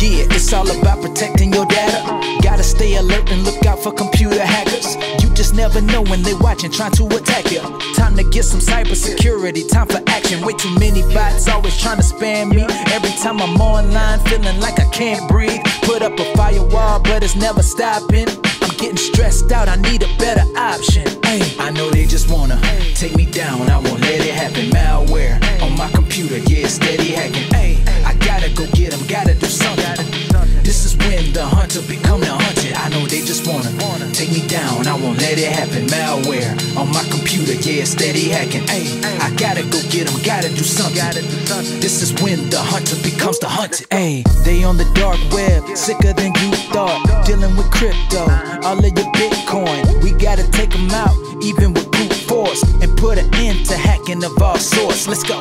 Yeah, it's all about protecting your data. Gotta stay alert and look out for computer hackers. You just never know when they watching, trying to attack you. Time to get some cybersecurity, time for action. Way too many bots always trying to spam me. Every time I'm online, feeling like I can't breathe. Put up a firewall, but it's never stopping. I'm getting stressed out, I need a better option. Ay, I know they just wanna take me down, I won't let it happen. Malware on my computer, yeah, steady hacking. Ay, I gotta go get them, gotta do something. This is when the hunter become the hunted. I know they just wanna take me down, I won't let it happen. Malware on my computer, yeah, steady hacking. Ay, I gotta go get them, gotta do something. This is when the hunter becomes the hunted. Ay, they on the dark web, sicker than you thought. Dealing with crypto, all of your Bitcoin. We gotta take them out, even with brute force, and put an end to hacking of all sorts. Let's go.